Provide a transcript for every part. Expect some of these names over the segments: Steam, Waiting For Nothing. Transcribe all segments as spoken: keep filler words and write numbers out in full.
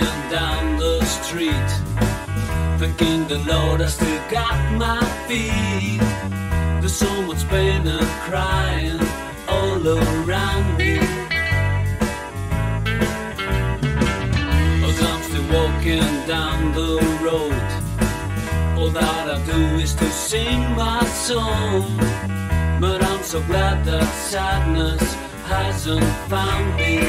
walking down the street, thinking the Lord I still got my feet. There's so much pain and crying all around me. As I'm still walking down the road, all that I do is to sing my song. But I'm so glad that sadness hasn't found me.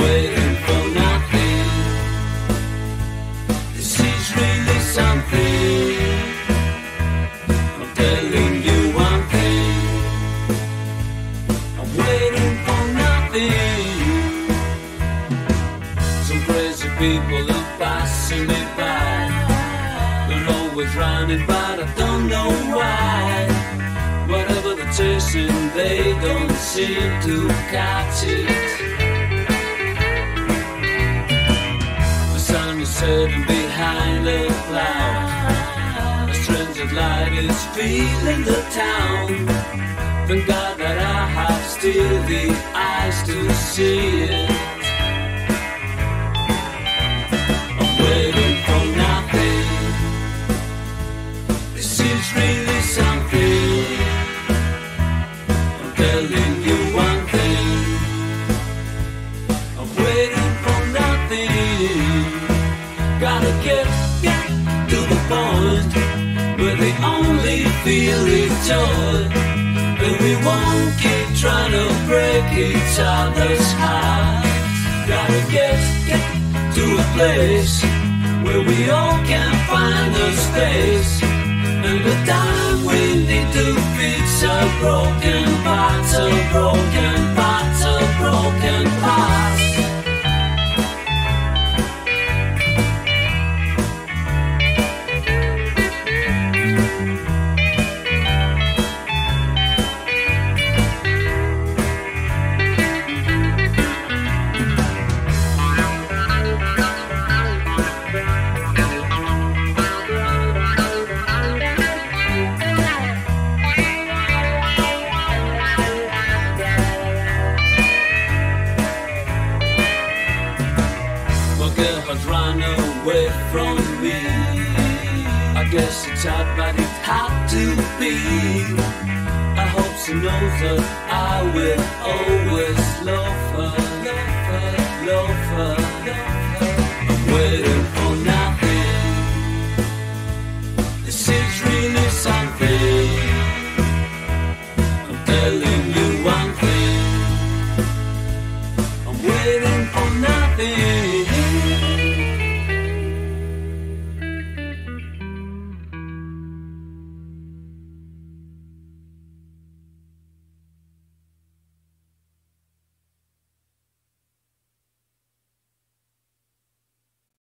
Waiting for nothing. This is really something. I'm telling you one thing. I'm waiting for nothing. Some crazy people are passing me by. They're always running, but I don't know why. Whatever they're chasing, they don't seem to catch it. Sitting behind the cloud, a strange light is filling the town. Thank God that I have still the eyes to see it. I'm waiting for nothing. This is really something. I'm telling you one thing. I'm waiting for nothing. Gotta get, get to the point where the only feel is joy, and we won't keep trying to break each other's hearts. Gotta get, get to a place where we all can find a space, and the time we need to fix our broken parts, our broken parts, our broken parts. Has run away from me. I guess it's hard, but it had to be. I hope she knows that I will always love her, love her, love her, love her. I'm waiting for nothing. This is really something. I'm telling you.